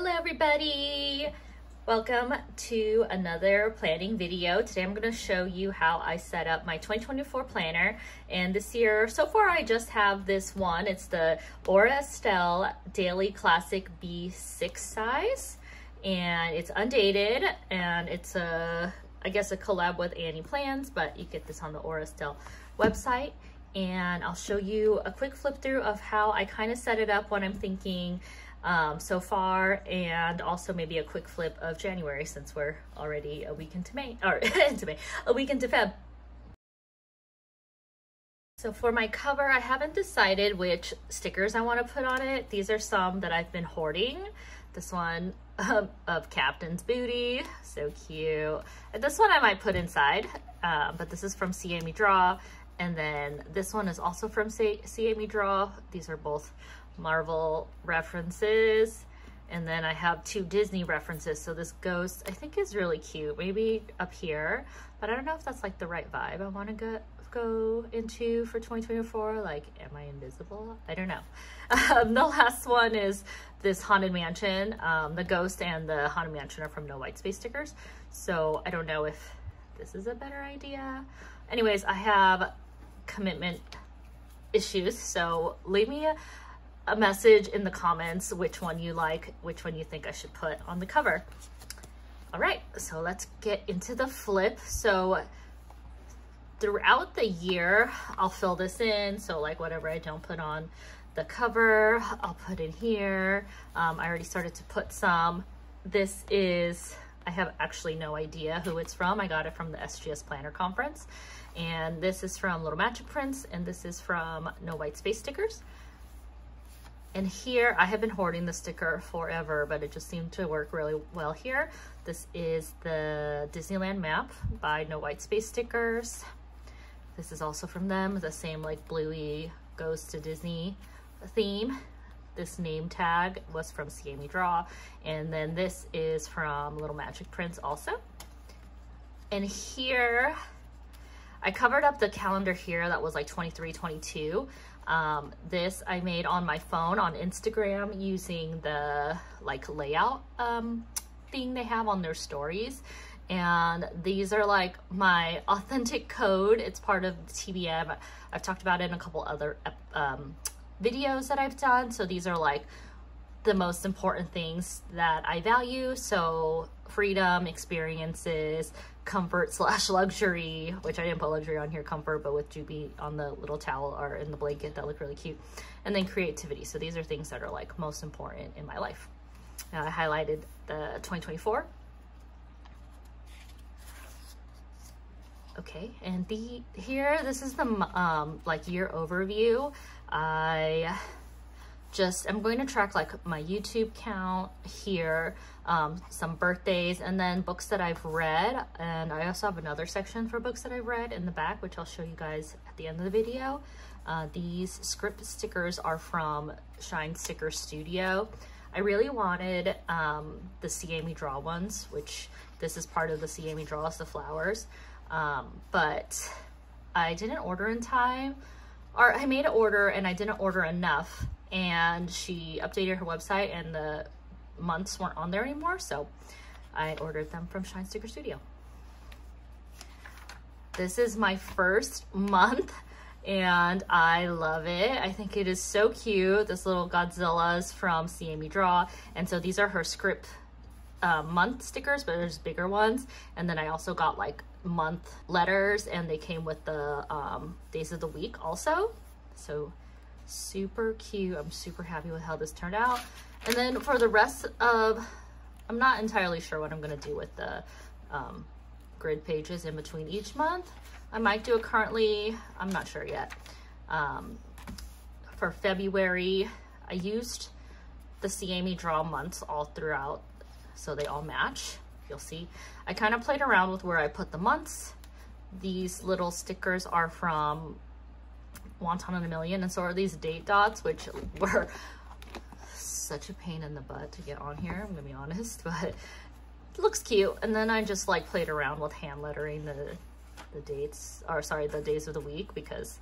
Hello everybody! Welcome to another planning video. Today I'm going to show you how I set up my 2024 planner, and this year so far I just have this one. It's the Aura Estelle Daily Classic B6 size, and it's undated, and it's I guess a collab with Annie Plans, but you get this on the Aura Estelle website. And I'll show you a quick flip through of how I kind of set it up, what I'm thinking so far, and also maybe a quick flip of January, since we're already a week into May, or a week into Feb. So for my cover, I haven't decided which stickers I want to put on it. These are some that I've been hoarding. This one of Captain's Booty, so cute. And this one I might put inside, but this is from See Amy Draw. And then this one is also from See Amy Draw. These are both Marvel references. And then I have two Disney references. So this ghost, I think, is really cute. Maybe up here, but I don't know if that's like the right vibe I want to go into for 2024. Like, am I invisible? I don't know. The last one is this Haunted Mansion. The ghost and the Haunted Mansion are from No White Space Stickers. So I don't know if this is a better idea. Anyways, I have commitment issues, so leave me a message in the comments which one you like, which one you think I should put on the cover. All right, so let's get into the flip. So throughout the year, I'll fill this in, so like whatever I don't put on the cover, I'll put in here. I already started to put some. This is, I have actually no idea who it's from. I got it from the SGS Planner Conference. And this is from Little Magic Prints, and this is from No White Space Stickers. And here, I have been hoarding the sticker forever, but it just seemed to work really well here. This is the Disneyland map by No White Space Stickers. This is also from them, the same like bluey goes to Disney theme. This name tag was from See Amy Draw. And then this is from Little Magic Prints also. And here, I covered up the calendar here that was like 23, 22. This I made on my phone on Instagram using the like layout thing they have on their stories. And these are like my authentic code. It's part of the TBM. I've talked about it in a couple other videos that I've done. So these are like the most important things that I value. So freedom, experiences, comfort / luxury, which I didn't put luxury on here, comfort, but with Juby on the little towel or in the blanket that look really cute. And then creativity. So these are things that are like most important in my life. Now I highlighted the 2024. Okay, and here, this is the like year overview. I'm going to track like my YouTube count here, some birthdays, and then books that I've read. And I also have another section for books that I've read in the back, which I'll show you guys at the end of the video. These script stickers are from Shine Sticker Studio. I really wanted the See Amy Draw ones, which this is part of the See Amy Draws, the flowers, but I didn't order in time. Or I made an order and I didn't order enough, and she updated her website and the months weren't on there anymore, so I ordered them from Shine Sticker Studio. This is my first month and I love it. I think it is so cute. This little Godzilla's from See Amy Draw, and so these are her script month stickers, but there's bigger ones. And then I also got like month letters, and they came with the days of the week also. So super cute. I'm super happy with how this turned out. And then for the rest of, I'm not entirely sure what I'm going to do with the grid pages in between each month. I might do it currently. I'm not sure yet. For February, I used the See Amy Draw months all throughout, so they all match. You'll see. I kind of played around with where I put the months. These little stickers are from Wonton in a Million, and so are these date dots, which were such a pain in the butt to get on here, I'm gonna be honest, but it looks cute. And then I just like played around with hand lettering the dates, or sorry, the days of the week, because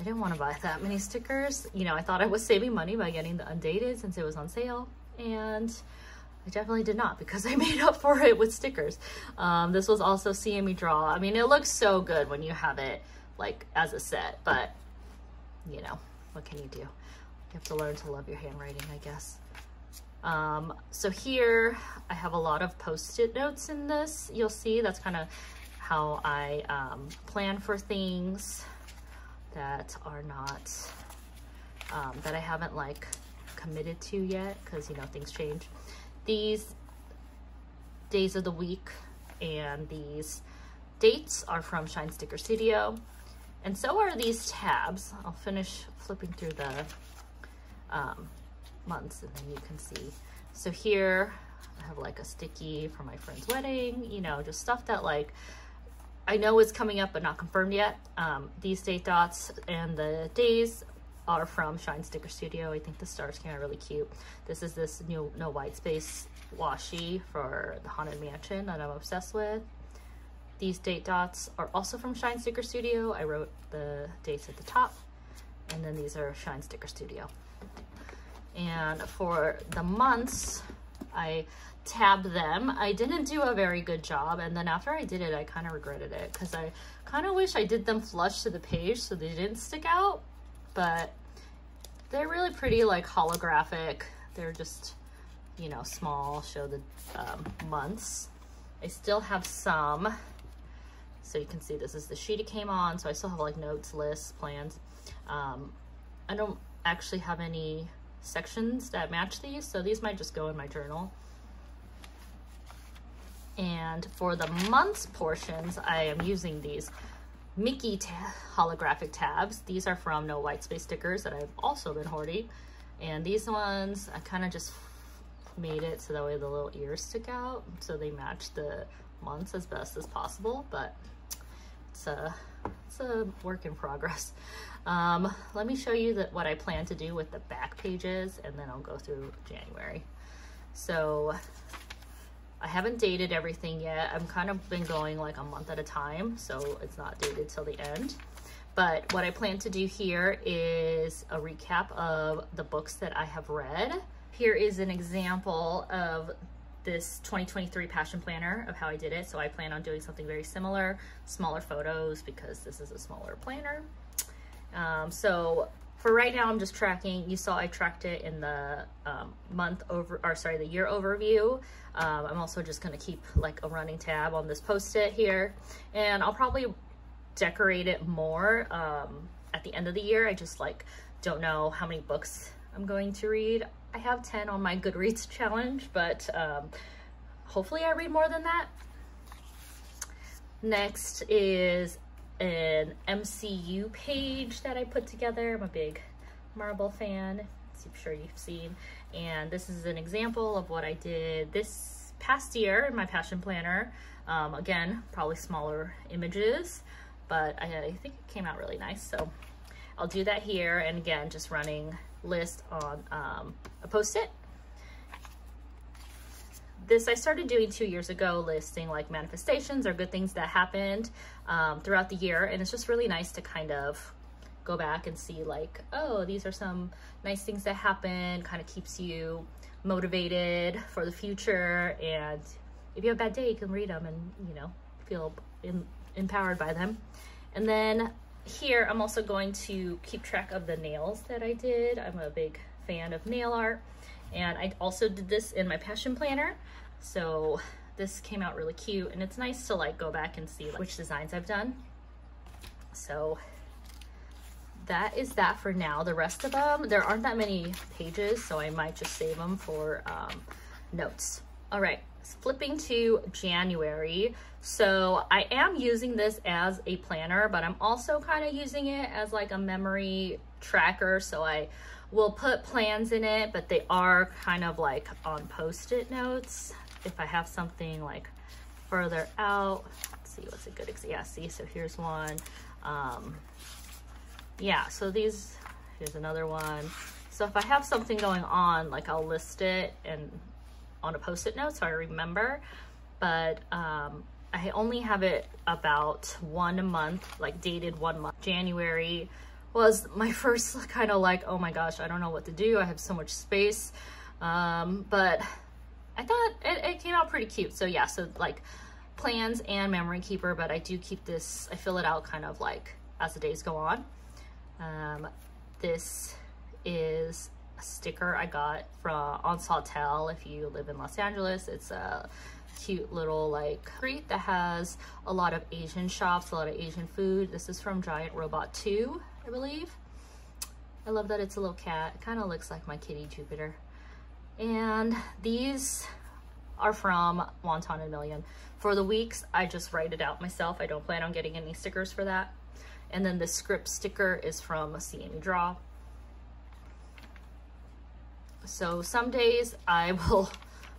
I didn't want to buy that many stickers. You know, I thought I was saving money by getting the undated since it was on sale, and I definitely did not, because I made up for it with stickers. This was also See Amy Draw. I mean, it looks so good when you have it like as a set, but you know, what can you do? You have to learn to love your handwriting, I guess. So here I have a lot of post-it notes in this. You'll see that's kind of how I plan for things that are not, that I haven't like committed to yet, because you know, things change. These days of the week and these dates are from Shine Sticker Studio, and so are these tabs. I'll finish flipping through the months and then you can see. So here I have like a sticky for my friend's wedding, you know, just stuff that like I know is coming up but not confirmed yet. These date dots and the days are from Shine Sticker Studio. I think the stars came out really cute. This is this new No White Space washi for the Haunted Mansion that I'm obsessed with. These date dots are also from Shine Sticker Studio. I wrote the dates at the top, and then these are Shine Sticker Studio. And for the months, I tabbed them. I didn't do a very good job, and then after I did it, I kind of regretted it, because I kind of wish I did them flush to the page so they didn't stick out. But they're really pretty, like holographic. They're just, you know, small, show the months. I still have some, so you can see this is the sheet it came on, so I still have like notes, lists, plans. I don't actually have any sections that match these, so these might just go in my journal. And for the months portions, I am using these Mickey holographic tabs. These are from No White Space Stickers that I've also been hoarding. And these ones, I kind of just made it so that way the little ears stick out, so they match the months as best as possible, but it's a work in progress. Let me show you what I plan to do with the back pages, and then I'll go through January. So I haven't dated everything yet. I've kind of been going like a month at a time, so it's not dated till the end. But what I plan to do here is a recap of the books that I have read. Here is an example of this 2023 Passion Planner of how I did it. So I plan on doing something very similar, smaller photos, because this is a smaller planner. So for right now, I'm just tracking. You saw I tracked it in the the year overview. I'm also just gonna keep like a running tab on this post-it here, and I'll probably decorate it more at the end of the year. I just like don't know how many books I'm going to read. I have 10 on my Goodreads challenge, but hopefully I read more than that. Next is an MCU page that I put together. I'm a big Marvel fan, as I'm sure you've seen, and this is an example of what I did this past year in my Passion Planner. Again, probably smaller images, but I think it came out really nice, so I'll do that here. And again, just running list on a post-it. This I started doing 2 years ago, listing like manifestations or good things that happened throughout the year, and it's just really nice to kind of go back and see like, oh, these are some nice things that happened. Kind of keeps you motivated for the future, and if you have a bad day, you can read them and, you know, feel empowered by them. And then here I'm also going to keep track of the nails that I did. I'm a big fan of nail art, and I also did this in my Passion Planner, so this came out really cute, and it's nice to like go back and see like which designs I've done. So that is that for now. The rest of them, there aren't that many pages, so I might just save them for notes. All right, flipping to January. So I am using this as a planner, but I'm also kind of using it as like a memory tracker. So I will put plans in it, but they are kind of like on post-it notes. If I have something like further out, let's see what's a good example. Yeah, see, so here's one. Yeah, so these, here's another one. So if I have something going on, like I'll list it and on a post-it note so I remember. But I only have it about 1 month, like dated 1 month. January was my first kind of like, oh my gosh, I don't know what to do. I have so much space. But I thought it came out pretty cute. So yeah, so like plans and memory keeper, but I do keep this, I fill it out kind of like as the days go on. This is a sticker I got on Sawtelle. If you live in Los Angeles, it's a cute little like street that has a lot of Asian shops, a lot of Asian food. This is from Giant Robot 2, I believe. I love that it's a little cat. It kind of looks like my kitty Jupiter. And these are from Wonton in a Million. For the weeks, I just write it out myself. I don't plan on getting any stickers for that. And then the script sticker is from See Amy Draw. So some days I will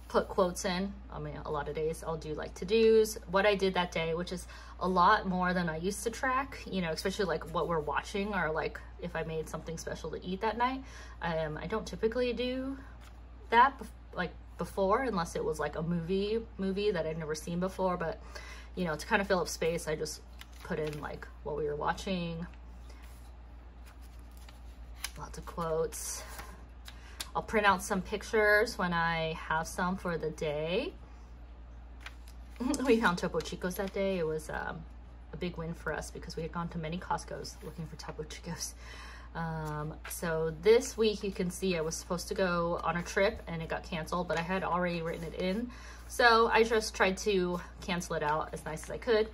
put quotes in. I mean, a lot of days I'll do like to-dos, what I did that day, which is a lot more than I used to track, you know, especially like what we're watching or like if I made something special to eat that night. I don't typically do that before, unless it was like a movie that I've never seen before, but you know, to kind of fill up space, I just put in like what we were watching, lots of quotes. I'll print out some pictures when I have some for the day. We found Topo Chicos that day. It was a big win for us because we had gone to many Costco's looking for Topo Chicos. So this week you can see I was supposed to go on a trip and it got canceled, but I had already written it in. So I just tried to cancel it out as nice as I could.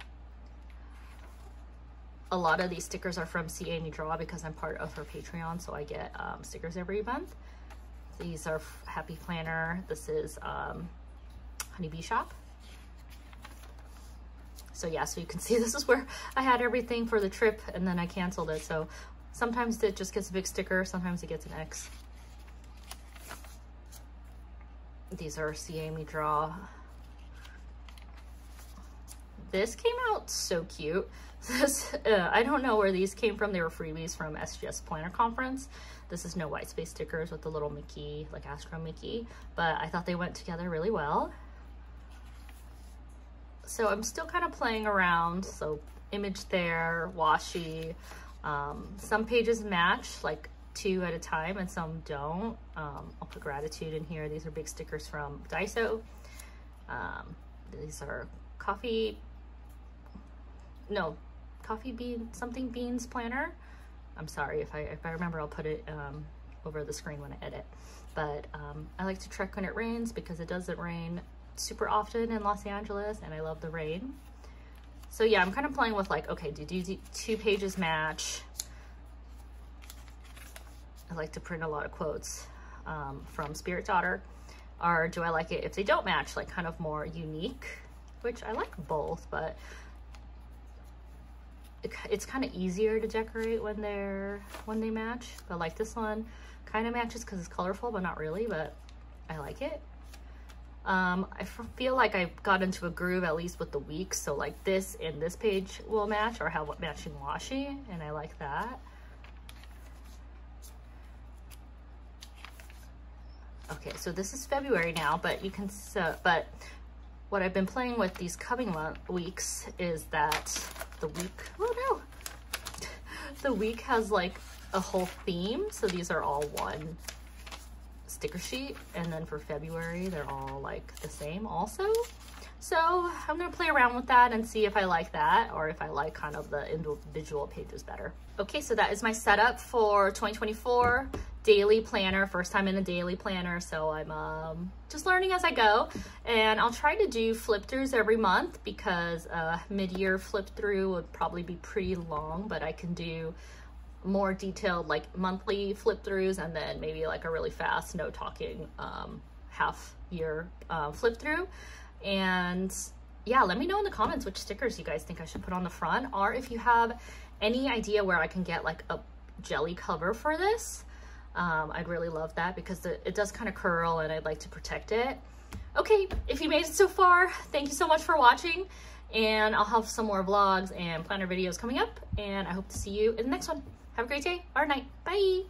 A lot of these stickers are from See Amy Draw because I'm part of her Patreon, so I get stickers every month. These are Happy Planner. This is Honey Bee Shop. So yeah, so you can see this is where I had everything for the trip and then I canceled it. So sometimes it just gets a big sticker, sometimes it gets an X. These are See Amy Draw. This came out so cute. This, I don't know where these came from. They were freebies from SGS Planner Conference. This is No White Space Stickers with the little Mickey, like Astro Mickey, but I thought they went together really well. So I'm still kind of playing around. So image there, washi. Some pages match, like two at a time, and some don't. I'll put gratitude in here. These are big stickers from Daiso. These are coffee beans planner. I'm sorry, if I remember, I'll put it over the screen when I edit. But I like to trek when it rains because it doesn't rain super often in Los Angeles, and I love the rain. So yeah, I'm kind of playing with like, okay, do two pages match? I like to print a lot of quotes from Spirit Daughter. Or do I like it if they don't match, like kind of more unique, which I like both, but it's kind of easier to decorate when they match. But like this one kind of matches because it's colorful, but not really, but I like it. I feel like I've got into a groove, at least with the week. So like this and this page will match or have matching washi, and I like that. Okay, so this is February now, but you can, but what I've been playing with these coming weeks is that the week, oh no, the week has like a whole theme. So these are all one sticker sheet, and then for February they're all like the same also. So I'm gonna play around with that and see if I like that or if I like kind of the individual pages better. Okay, so that is my setup for 2024. Daily planner, first time in a daily planner, so I'm just learning as I go, and I'll try to do flip throughs every month because mid-year flip through would probably be pretty long, but I can do more detailed like monthly flip throughs and then maybe like a really fast, no talking half year flip through. And yeah, let me know in the comments which stickers you guys think I should put on the front, or if you have any idea where I can get like a jelly cover for this. I'd really love that because it does kind of curl and I'd like to protect it. Okay, if you made it so far, thank you so much for watching, and I'll have some more vlogs and planner videos coming up, and I hope to see you in the next one. Have a great day or night. Bye.